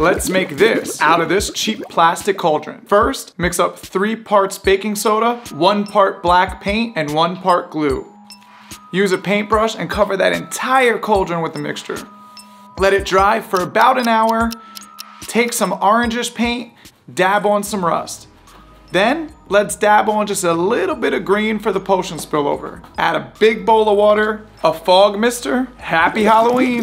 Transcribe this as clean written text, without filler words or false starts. Let's make this out of this cheap plastic cauldron. First, mix up 3 parts baking soda, 1 part black paint, and 1 part glue. Use a paintbrush and cover that entire cauldron with the mixture. Let it dry for about an hour. Take some orangish paint, dab on some rust. Then, let's dab on just a little bit of green for the potion spillover. Add a big bowl of water, a fog mister. Happy Halloween!